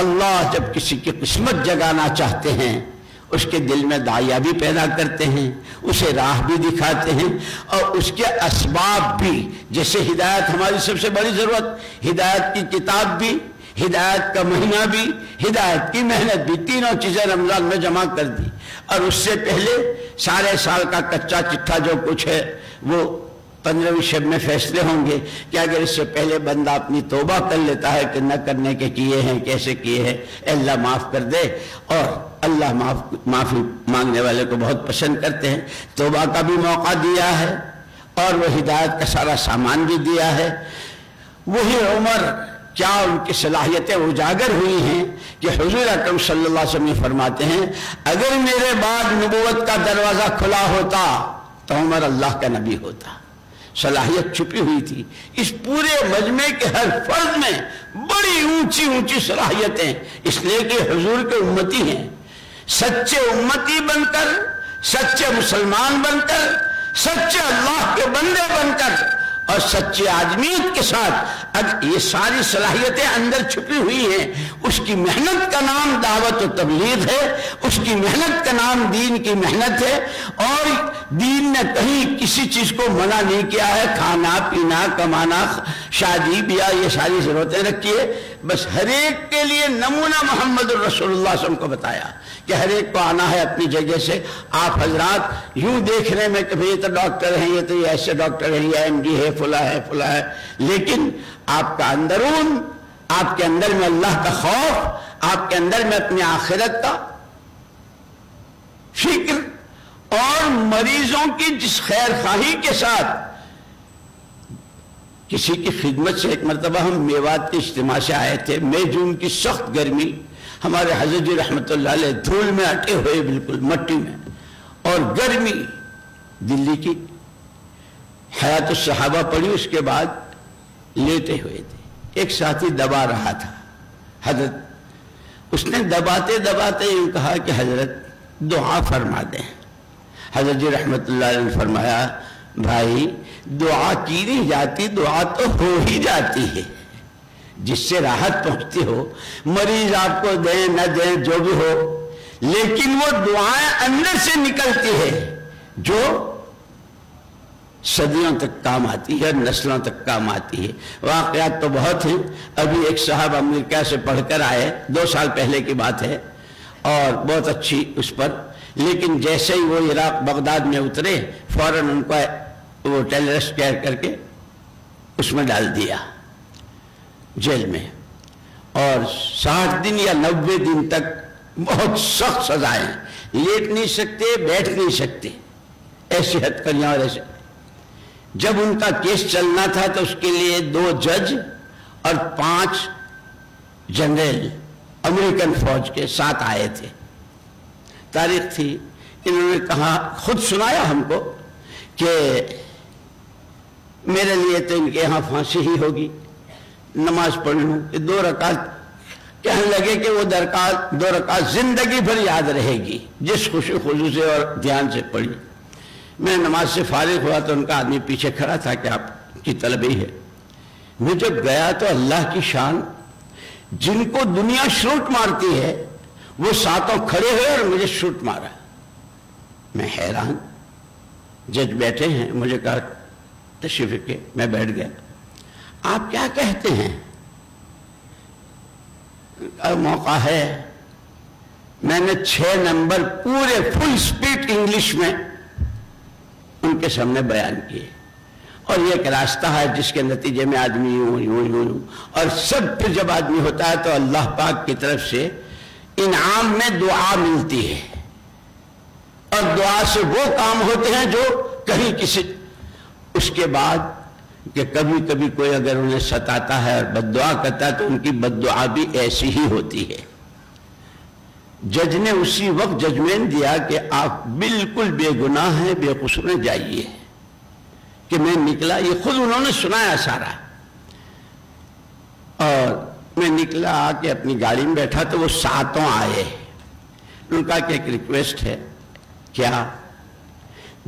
اللہ جب کسی کی قسمت جگانا چاہتے ہیں، اس کے دل میں داعیہ بھی پیدا کرتے ہیں، اسے راہ بھی دکھاتے ہیں، اور اس کے اسباب بھی. جیسے ہدایت ہماری سب سے بڑی ضرورت، ہدایت کی کتاب بھی، ہدایت کا مہینہ بھی، ہدایت کی محنت بھی، تینوں چیزیں رمضان میں جمع کر دی. اور اس سے پہلے سارے سال کا کچا چٹھا جو کچھ ہے وہ 15ویں شب میں فیصلے ہوں گے کہ اگر اس سے پہلے بندہ اپنی توبہ کر لیتا ہے کہ نہ کرنے کے کیے ہیں، کیسے کیے ہیں، اللہ معاف کر دے. اور اللہ معافی مانگنے والے کو بہت پسند کرتے ہیں. توبہ کا بھی موقع دیا ہے، اور وہ ہدایت کا سارا سامان بھی دیا ہے. وہی عمر، کیا ان کی صلاحیتیں اجاگر ہوئی ہیں کہ حضور اکرم صلی اللہ علیہ وسلم فرماتے ہیں اگر میرے بعد نبوت کا دروازہ کھلا ہوتا تو عمر اللہ کا نبی ہوتا. صلاحیت چھپی ہوئی تھی. اس پورے مجمع کے ہر فرد میں بڑی اونچی اونچی صلاحیتیں، اس لیے کہ حضور کے امتی ہیں. سچے امتی بن کر، سچے مسلمان بن کر، سچے اللہ کے بندے بن کر اور سچے آدمیت کے ساتھ اب یہ ساری صلاحیتیں اندر چھپی ہوئی ہیں. اس کی محنت کا نام دعوت و تبلیغ ہے، اس کی محنت کا نام دین کی محنت ہے، اور دین نے کہیں کسی چیز کو منع نہیں کیا ہے. کھانا، پینا، کمانا، شادی، بیاہ، یہ ساری ضرورتیں رکھی ہے. بس ہر ایک کے لیے نمونہ محمد الرسول اللہ صلی اللہ علیہ وسلم کو بتایا کہ ہر ایک کو آنا ہے اپنی جگہ سے. آپ حضرات یوں دیکھ رہے میں کہ یہ تو ڈاکٹر ہیں، یہ تو ایسے ڈاکٹر ہیں، یہ ایم ڈی ہے، فلاں ہے، فلاں ہے، لیکن آپ کا اندرون، آپ کے اندر میں اللہ کا خوف، آپ کے اندر میں اپنی آخرت کا فکر اور مریضوں کی جس خیر خواہی کے ساتھ کسی کی خدمت سے. ایک مرتبہ ہم میوات کے اجتماع سے آئے تھے، مئی جون کی سخت گرمی، ہمارے حضرت جی رحمت اللہ علیہ دھول میں اٹے ہوئے، بالکل مٹی میں، اور گرمی دلی کی. حیات الصحابہ پڑی، اس کے بعد لیٹے ہوئے تھے. ایک ساتھی دبا رہا تھا حضرت، اس نے دباتے دباتے یوں کہا کہ حضرت دعا فرما دیں. حضرت جی رحمت اللہ علیہ نے فرمایا بھائی دعا کی نہیں جاتی، دعا تو ہو ہی جاتی ہے، جس سے راحت پہنچتی ہو، مریض آپ کو دیں نہ دیں جو بھی ہو، لیکن وہ دعائیں اندر سے نکلتی ہے جو صدیوں تک کام آتی ہے، نسلوں تک کام آتی ہے. واقعات تو بہت ہیں. ابھی ایک صاحب امریکہ سے پڑھ کر آئے، 2 سال پہلے کی بات ہے، اور بہت اچھی اس پر، لیکن جیسے ہی وہ عراق بغداد میں اترے فوراً ان کو وہ ٹیررسٹ کیئر کر کے اس میں ڈال دیا جیل میں، اور 60 دن یا 90 دن تک بہت سخت سزائیں، لیٹ نہیں سکتے، بیٹھ نہیں سکتے، ایسی حد کریاں اور ایسے. جب ان کا کیس چلنا تھا تو اس کے لیے 2 جج اور 5 جنرل امریکن فوج کے ساتھ آئے تھے. تاریخ تھی، انہوں نے کہا، خود سنایا ہم کو کہ میرے لیے تو ان کے یہاں پھانسی ہی ہوگی، نماز پڑھ لوں. 2 رکعت کہنے لگے کہ وہ درکات 2 رکعت زندگی بھر یاد رہے گی جس خوشی خضوع سے اور دھیان سے پڑھی. میں نماز سے فارغ ہوا تو ان کا آدمی پیچھے کھڑا تھا کہ آپ کی طلبی ہے. میں جب گیا تو اللہ کی شان، جن کو دنیا شوٹ مارتی ہے وہ ساتوں کھڑے ہوئے اور مجھے شوٹ مارا. میں حیران، جج بیٹھے ہیں، مجھے کہا تشریف کے، میں بیٹھ گیا. آپ کیا کہتے ہیں؟ موقع ہے. میں نے 6 نمبر پورے فل سپیڈ انگلش میں ان کے سامنے بیان کیے، اور یہ ایک راستہ ہے جس کے نتیجے میں آدمی یوں یوں یوں یوں، اور سب پھر جب آدمی ہوتا ہے تو اللہ پاک کی طرف سے انعام میں دعا ملتی ہے، اور دعا سے وہ کام ہوتے ہیں جو کہیں کسی. اس کے بعد کہ کبھی کبھی کوئی اگر انہیں ستاتا ہے اور بددعا کرتا ہے تو ان کی بددعا بھی ایسی ہی ہوتی ہے. جج نے اسی وقت ججمنٹ دیا کہ آپ بالکل بے گناہ ہیں، بے قصور ہیں، جائیے. کہ میں نکلا، یہ خود انہوں نے سنایا سارا، اور میں نکلا، آ کے اپنی گاڑی میں بیٹھا تو وہ ساتوں آئے. ان کا کہ ایک ریکویسٹ ہے، کیا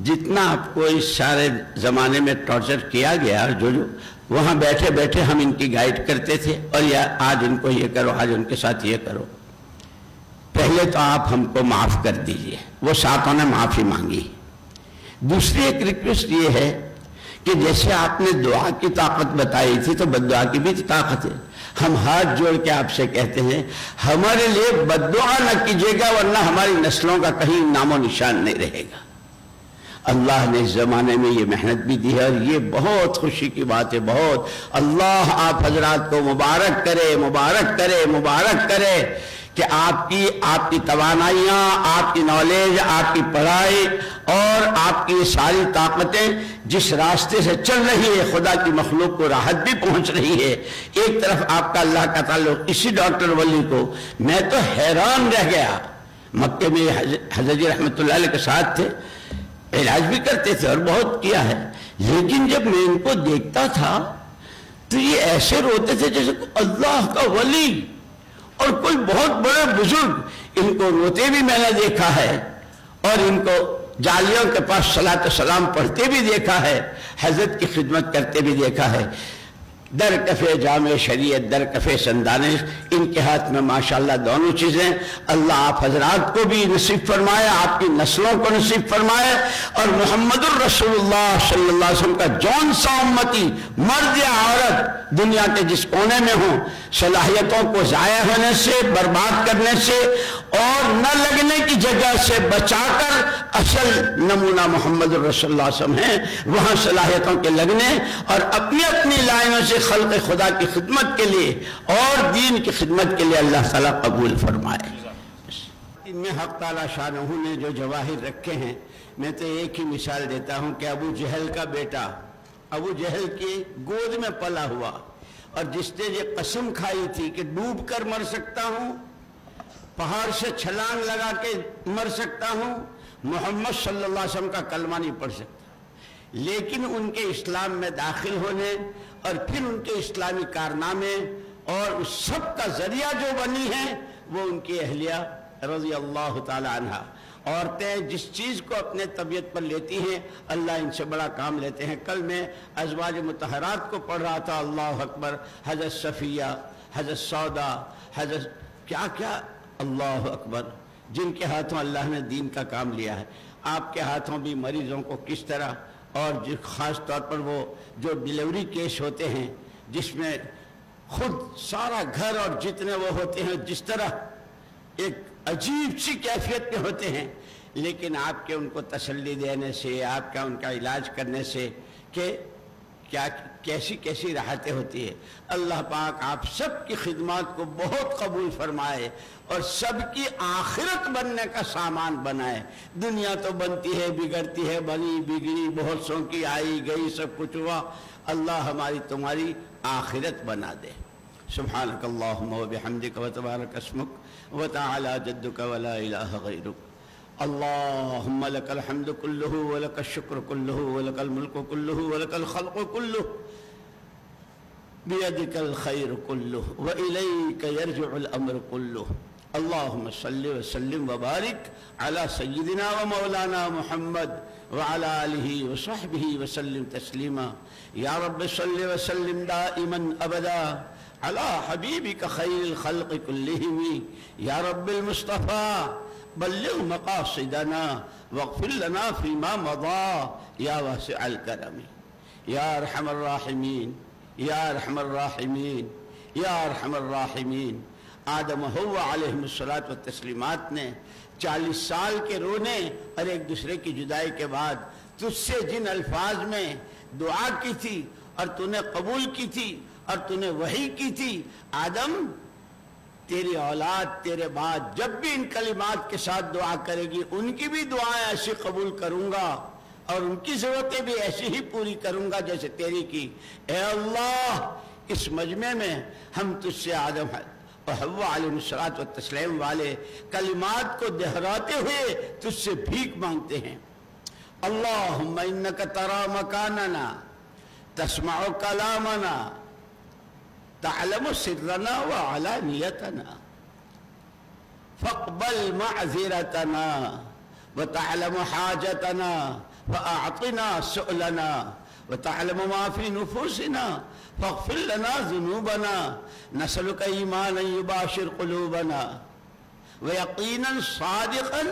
جتنا آپ کو اس سارے زمانے میں ٹارچر کیا گیا، جو جو وہاں بیٹھے بیٹھے ہم ان کی گائیڈ کرتے تھے، اور یہ آج ان کو یہ کرو، آج ان کے ساتھ یہ کرو، پہلے تو آپ ہم کو معاف کر دیجئے. وہ ساتوں نے معافی مانگی. دوسری ایک ریکویسٹ یہ ہے کہ جیسے آپ نے دعا کی طاقت بتائی تھی تو بددعا کی بھی طاقت ہے. ہم ہاتھ جوڑ کے آپ سے کہتے ہیں ہمارے لیے بددعا نہ کیجیے گا، ورنہ ہماری نسلوں کا کہیں نام و نشان نہیں رہے گا. اللہ نے اس زمانے میں یہ محنت بھی دی ہے، اور یہ بہت خوشی کی بات ہے. بہت اللہ آپ حضرات کو مبارک کرے، مبارک کرے، مبارک کرے کہ آپ کی توانائیاں، آپ کی نالج، آپ کی پڑھائی اور آپ کی ساری طاقتیں جس راستے سے چل رہی ہے، خدا کی مخلوق کو راحت بھی پہنچ رہی ہے. ایک طرف آپ کا اللہ کا تعلق، اسی ڈاکٹر ولی کو میں تو حیران رہ گیا. مکہ میں حضرت جی رحمت اللہ علیہ کے ساتھ تھے، علاج بھی کرتے تھے اور بہت کیا ہے، لیکن جب میں ان کو دیکھتا تھا تو یہ ایسے روتے تھے جیسے اللہ کا ولی اور کوئی بہت بڑے بزرگ. ان کو روتے بھی میں نے دیکھا ہے، اور ان کو جالیوں کے پاس صلاۃ سلام پڑھتے بھی دیکھا ہے، حضرت کی خدمت کرتے بھی دیکھا ہے. در کفے جامع شریعت، در کفے سندانش، ان کے ہاتھ میں ماشاءاللہ دونوں چیزیں. اللہ آپ حضرات کو بھی نصیب فرمائے، آپ کی نسلوں کو نصیب فرمائے، اور محمد الرسول اللہ صلی اللہ علیہ وسلم کا جون سا امتی، مرد یا عورت، دنیا کے جس کونے میں ہوں، صلاحیتوں کو ضائع ہونے سے، برباد کرنے سے اور نہ لگنے کی جگہ سے بچا کر، اصل نمونہ محمد الرسول اللہ صلی اللہ علیہ وسلم ہیں. وہاں صلاحیتوں کے لگنے اور اپنی اپنی لائنوں سے خلق خدا کی خدمت کے لیے اور دین کی خدمت کے لیے اللہ تعالیٰ قبول فرمائے. ان میں حق تعالیٰ شانہ نے جو جواہر رکھے ہیں، میں تو ایک ہی مثال دیتا ہوں کہ ابو جہل کا بیٹا، ابو جہل کی گود میں پلا ہوا، اور جس نے یہ قسم کھائی تھی کہ ڈوب کر مر سکتا ہوں، پہاڑ سے چھلانگ لگا کے مر سکتا ہوں، محمد صلی اللہ علیہ وسلم کا کلمہ نہیں پڑھ سکتا، لیکن ان کے اسلام میں داخل ہونے اور پھر ان کے اسلامی کارنامے اور اس سب کا ذریعہ جو بنی ہیں وہ ان کی اہلیہ رضی اللہ تعالی عنہ. عورتیں جس چیز کو اپنے طبیعت پر لیتی ہیں، اللہ ان سے بڑا کام لیتے ہیں. کل میں ازواج مطہرات کو پڑھ رہا تھا، اللہ اکبر، حضرت صفیہ، حضرت سودا، حضرت کیا کیا، اللہ اکبر، جن کے ہاتھوں اللہ نے دین کا کام لیا ہے. آپ کے ہاتھوں بھی مریضوں کو کس طرح، اور خاص طور پر وہ جو ڈیلیوری کیس ہوتے ہیں جس میں خود سارا گھر اور جتنے وہ ہوتے ہیں، جس طرح ایک عجیب سی کیفیت میں ہوتے ہیں، لیکن آپ کے ان کو تسلی دینے سے، آپ کا ان کا علاج کرنے سے کہ کیا کیسی کیسی راحتیں ہوتی ہے. اللہ پاک آپ سب کی خدمات کو بہت قبول فرمائے اور سب کی آخرت بننے کا سامان بنائے. دنیا تو بنتی ہے، بگڑتی ہے، بنی بگڑی، بہت سو کی آئی گئی، سب کچھ ہوا. اللہ ہماری تمہاری آخرت بنا دے. سبحانک اللہم و بحمدک و تبارک اسمک و تعالی جدک و لا الہ غیرک. اللهم لك الحمد كله ولك الشكر كله ولك الملك كله ولك الخلق كله بيدك الخير كله وإليك يرجع الأمر كله. اللهم صل وسلم وبارك على سيدنا ومولانا محمد وعلى آله وصحبه وسلم تسليما. يا رب صل وسلم دائما أبدا على حبيبك خير الخلق كلهم يا رب المصطفى. بلغ مقاصدنا واغفر لنا فيما مضى يا واسع الكرم يا ارحم الراحمين يا ارحم الراحمين يا ارحم الراحمين. آدم و حوا علیہم الصلاۃ والتسلیمات نے 40 سال کے رونے اور ایک دوسرے کی جدائی کے بعد تجھ سے جن الفاظ میں دعا کی تھی اور تو نے قبول کی تھی اور تو نے وحی کی تھی، آدم تیری اولاد تیرے بعد جب بھی ان کلمات کے ساتھ دعا کرے گی، ان کی بھی دعائیں ایسی قبول کروں گا اور ان کی ضرورتیں بھی ایسی ہی پوری کروں گا جیسے تیری کی. اے اللہ، اس مجمع میں ہم تجھ سے آدم اور حوا علیہم الصلاۃ والتسلیم والے کلمات کو دہراتے ہوئے تجھ سے بھیک مانگتے ہیں. اللہم انک ترى مکاننا تسمع کلامنا تعلم سرنا وعلانیتنا فاقبل معذرتنا وتعلم حاجتنا فاعطنا سؤلنا وتعلم ما في نفوسنا فاغفر لنا ذنوبنا. نسألك ایمانا يباشر قلوبنا ويقينا صادقا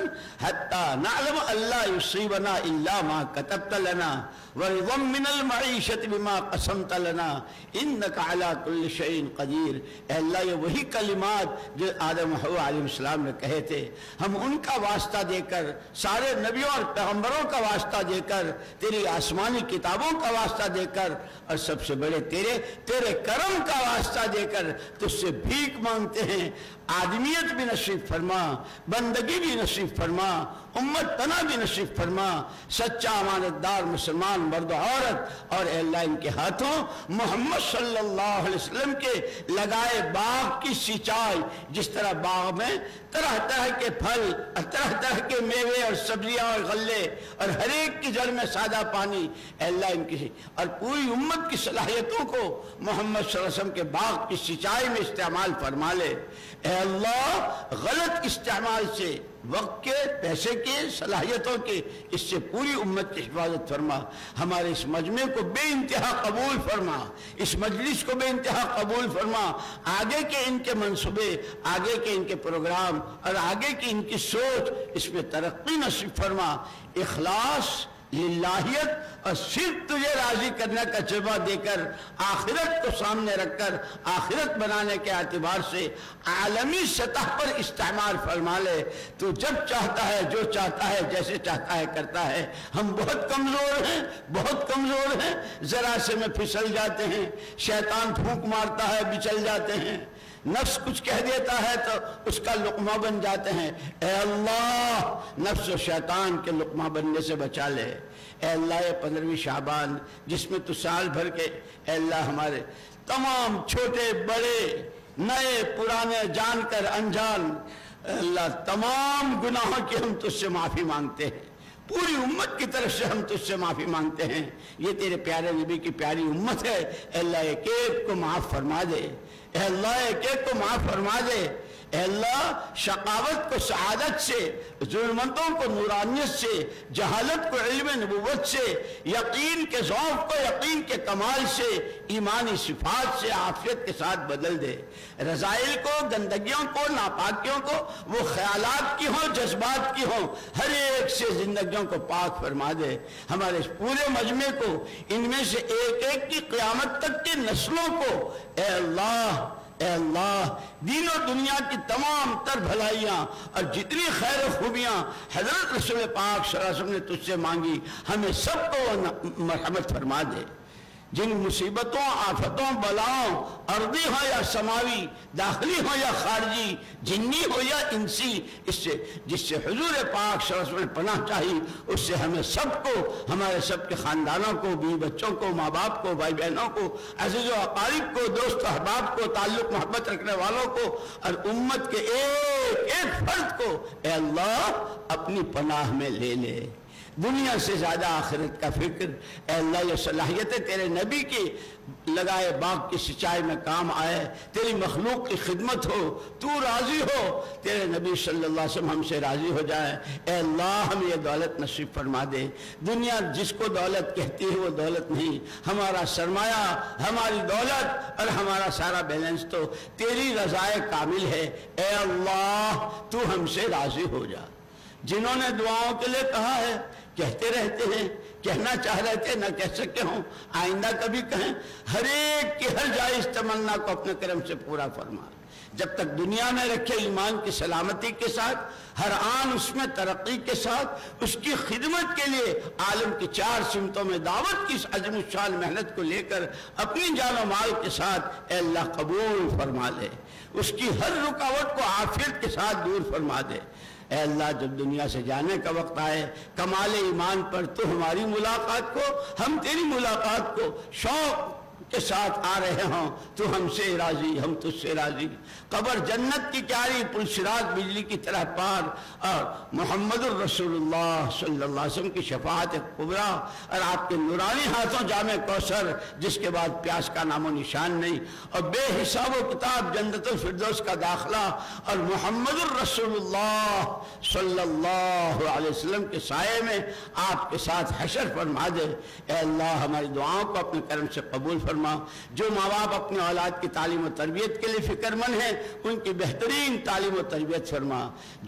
حتى نعلم ان لا يصيبنا الا ما كتبت لنا ورضا من المعيشة بما قسمت لنا انك على كل شيء قدير. اے اللہ، یہ وہی کلمات جو آدم و حوا علیہ السلام نے کہے تھے، ہم ان کا واسطہ دے کر، سارے نبیوں اور پیغمبروں کا واسطہ دے کر، تیری آسمانی کتابوں کا واسطہ دے کر، اور سب سے بڑے تیرے کرم کا واسطہ دے کر تجھ سے بھیک مانگتے ہیں. آدمیت بھی نصیب فرما، بندگی بھی نصیب فرما، امت پناہ بھی نصیب فرما. سچا امانت دار مسلمان مرد و عورت، اور اے اللہ ان کے ہاتھوں محمد صلی اللہ علیہ وسلم کے لگائے باغ کی سچائی، جس طرح باغ میں طرح طرح کے پھل، طرح طرح کے میوے اور سبزیاں اور غلے، اور ہر ایک کی جڑ میں سادہ پانی، اے اللہ ان کی اور پوری امت کی صلاحیتوں کو محمد صلی اللہ علیہ وسلم کے باغ کی سچائی میں استعمال فرما لے. اے اللہ، غلط استعمال سے وقت کے، پیسے کے، صلاحیتوں کے، اس سے پوری امت کی حفاظت فرما، ہمارے اس مجمع کو بے انتہا قبول فرما، اس مجلس کو بے انتہا قبول فرما، آگے کے ان کے منصوبے، آگے کے ان کے پروگرام اور آگے کی ان کی سوچ، اس میں ترقی نصیب فرما، اخلاص، للہیت اور صرف تجھے راضی کرنے کا جذبہ دے کر، آخرت کو سامنے رکھ کر، آخرت بنانے کے اعتبار سے عالمی سطح پر استعمال فرما لے۔ تو جب چاہتا ہے، جو چاہتا ہے، جیسے چاہتا ہے کرتا ہے۔ ہم بہت کمزور ہیں، بہت کمزور ہیں، ذرا سے میں پھسل جاتے ہیں، شیطان پھونک مارتا ہے، بچل جاتے ہیں، نفس کچھ کہہ دیتا ہے تو اس کا لقمہ بن جاتے ہیں۔ اے اللہ، نفس و شیطان کے لقمہ بننے سے بچا لے۔ اے اللہ، یہ 15 شعبان جس میں تو سال بھر کے، اے اللہ، ہمارے تمام چھوٹے بڑے، نئے پرانے، جان کر انجان، اے اللہ تمام گناہوں کی ہم تجھ سے معافی مانگتے ہیں، پوری امت کی طرف سے ہم تجھ سے معافی مانگتے ہیں۔ یہ تیرے پیارے نبی کی پیاری امت ہے، اے اللہ ایک ایک کو معاف فرما دے، اے اللہ ایک ایک کو معاف فرما دے۔ اے اللہ، شقاوت کو سعادت سے، ضرورتوں کو نورانیت سے، جہالت کو علم نبوت سے، یقین کے ذوق کو یقین کے کمال سے، ایمانی صفات سے عافیت کے ساتھ بدل دے۔ رذائل کو، گندگیوں کو، ناپاکیوں کو، وہ خیالات کی ہوں، جذبات کی ہوں، ہر ایک سے زندگیوں کو پاک فرما دے۔ ہمارے اس پورے مجمع کو، ان میں سے ایک ایک کی قیامت تک کی نسلوں کو، اے اللہ، اے اللہ، دین و دنیا کی تمام تر بھلائیاں اور جتنی خیر و خوبیاں حضرت رسول پاک صلی اللہ علیہ وسلم نے تجھ سے مانگی، ہمیں سب کو مرحمت فرما دے۔ جن مصیبتوں، آفتوں، بلاؤں، ارضی ہو یا سماوی، داخلی ہو یا خارجی، جنی ہو یا انسی، اس سے جس سے حضور پاک صلی اللہ علیہ وسلم پناہ چاہی، اس سے ہمیں سب کو، ہمارے سب کے خاندانوں کو، بیوی بچوں کو، ماں باپ کو، بھائی بہنوں کو، عزیز و اقارب کو، دوست و احباب کو، تعلق محبت رکھنے والوں کو اور امت کے ایک ایک فرد کو، اے اللہ اپنی پناہ میں لے لے۔ دنیا سے زیادہ آخرت کا فکر، اے اللہ یہ صلاحیتیں تیرے نبی کی لگائے باغ کی سچائی میں کام آئے، تیری مخلوق کی خدمت ہو، تو راضی ہو، تیرے نبی صلی اللہ علیہ وسلم ہم سے راضی ہو جائیں۔ اے اللہ، ہمیں یہ دولت نصیب فرما دے۔ دنیا جس کو دولت کہتی ہے وہ دولت نہیں، ہمارا سرمایہ، ہماری دولت اور ہمارا سارا بیلنس تو تیری رضائے کامل ہے۔ اے اللہ، تو ہم سے راضی ہو جا۔ جنہوں نے دعاؤں کے لیے کہا ہے، کہتے رہتے ہیں، کہنا چاہ رہے تھے نہ کہہ سکے ہوں، آئندہ کبھی کہیں، ہر ایک کی ہر جائز تمنا کو اپنے کرم سے پورا فرما، جب تک دنیا میں رکھے ایمان کی سلامتی کے ساتھ، ہر آن اس میں ترقی کے ساتھ، اس کی خدمت کے لیے عالم کی چار سمتوں میں دعوت کی اس عظیم الشان محنت کو لے کر اپنی جان و مال کے ساتھ، اے اللہ قبول فرما لے، اس کی ہر رکاوٹ کو عافیت کے ساتھ دور فرما دے۔ اے اللہ، جب دنیا سے جانے کا وقت آئے، کمال ایمان پر تو ہماری ملاقات کو، ہم تیری ملاقات کو شوق کے ساتھ آ رہے ہوں، تو ہم سے راضی، ہم تجھ سے راضی۔ قبر جنت کی کیاری، پل صراط بجلی کی طرح پار، اور محمد الرسول اللہ صلی اللہ علیہ وسلم کی شفاعت کبریٰ اور آپ کے نورانی ہاتھوں جامع کوثر، جس کے بعد پیاس کا نام و نشان نہیں، اور بے حساب و کتاب جنت الفردوس کا داخلہ، اور محمد الرسول اللہ صلی اللہ علیہ وسلم کے سائے میں آپ کے ساتھ حشر فرما دے۔ اے اللہ، ہماری دعاؤں کو اپنے کرم سے قبول فرما۔ جو ماں باپ اپنے اولاد کی تعلیم و تربیت کے لیے فکر مند ہیں، ان کی بہترین تعلیم و تربیت فرما۔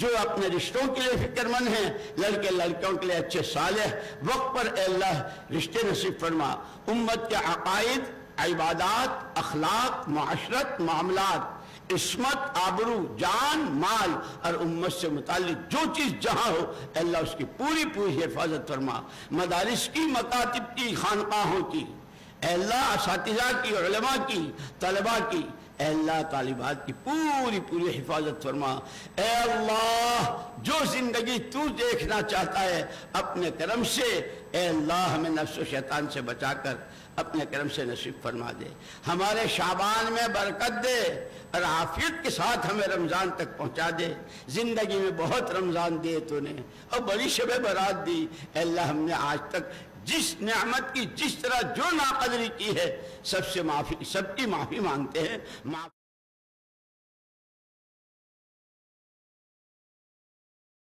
جو اپنے رشتوں کے لیے فکر مند ہیں، لڑکے لڑکیوں کے لیے اچھے صالح وقت پر، اے اللہ رشتے نصیب فرما۔ امت کے عقائد، عبادات، اخلاق، معاشرت، معاملات، عصمت، آبرو، جان، مال اور امت سے متعلق جو چیز جہاں ہو، اے اللہ اس کی پوری پوری حفاظت فرما۔ مدارس کی، مکاتب کی، خانقاہوں کی، اے اللہ اساتذہ کی، علماء کی، طلباء کی، اے اللہ طالبات کی پوری پوری حفاظت فرما۔ اے اللہ، جو زندگی تو دیکھنا چاہتا ہے اپنے کرم سے، اے اللہ ہمیں نفس و شیطان سے بچا کر اپنے کرم سے نصیب فرما دے۔ ہمارے شعبان میں برکت دے اور عافیت کے ساتھ ہمیں رمضان تک پہنچا دے۔ زندگی میں بہت رمضان دیے تو نے، اور بڑی شب برات دی، اے اللہ ہم نے آج تک جس نعمت کی، جس طرح جو ناقدری کی ہے، سب کی معافی مانگتے ہیں۔